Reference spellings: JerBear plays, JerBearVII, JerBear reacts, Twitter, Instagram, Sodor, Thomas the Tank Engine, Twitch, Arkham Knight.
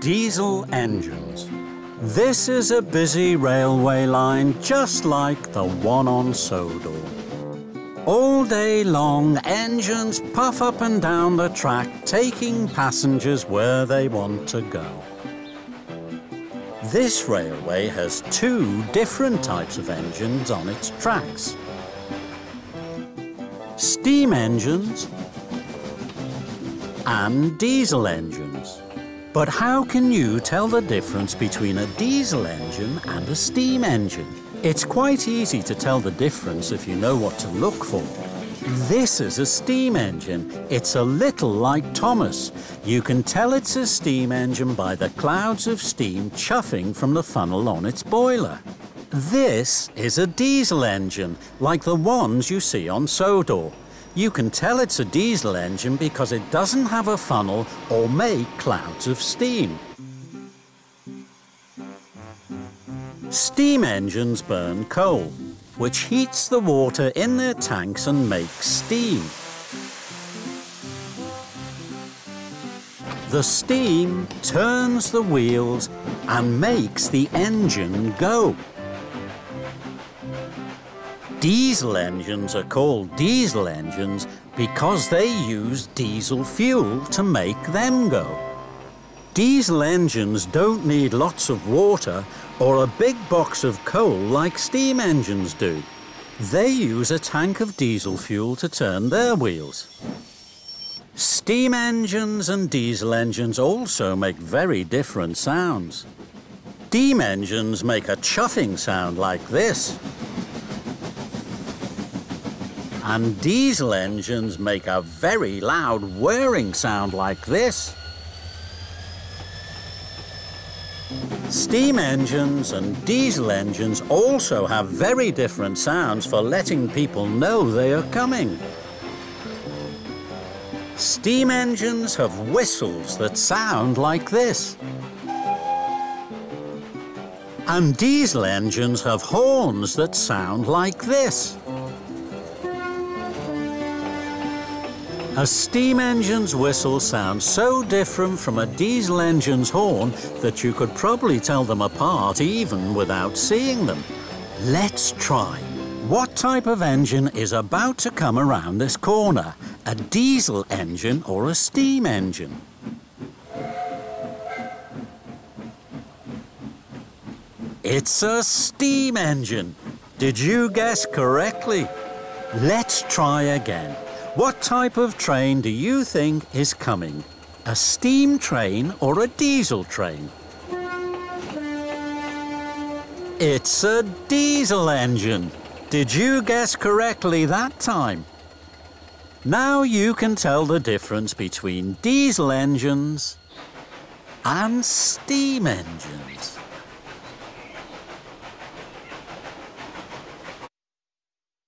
Diesel engines. This is a busy railway line just like the one on Sodor. All day long, engines puff up and down the track, taking passengers where they want to go. This railway has two different types of engines on its tracks. Steam engines and diesel engines. But how can you tell the difference between a diesel engine and a steam engine? It's quite easy to tell the difference if you know what to look for. This is a steam engine. It's a little like Thomas. You can tell it's a steam engine by the clouds of steam chuffing from the funnel on its boiler. This is a diesel engine, like the ones you see on Sodor. You can tell it's a diesel engine because it doesn't have a funnel or make clouds of steam. Steam engines burn coal, which heats the water in their tanks and makes steam. The steam turns the wheels and makes the engine go. Diesel engines are called diesel engines because they use diesel fuel to make them go. Diesel engines don't need lots of water or a big box of coal like steam engines do. They use a tank of diesel fuel to turn their wheels. Steam engines and diesel engines also make very different sounds. Steam engines make a chuffing sound like this. And diesel engines make a very loud whirring sound like this. Steam engines and diesel engines also have very different sounds for letting people know they are coming. Steam engines have whistles that sound like this. And diesel engines have horns that sound like this. A steam engine's whistle sounds so different from a diesel engine's horn that you could probably tell them apart even without seeing them. Let's try. What type of engine is about to come around this corner? A diesel engine or a steam engine? It's a steam engine. Did you guess correctly? Let's try again. What type of train do you think is coming? A steam train or a diesel train? It's a diesel engine. Did you guess correctly that time? Now you can tell the difference between diesel engines and steam engines.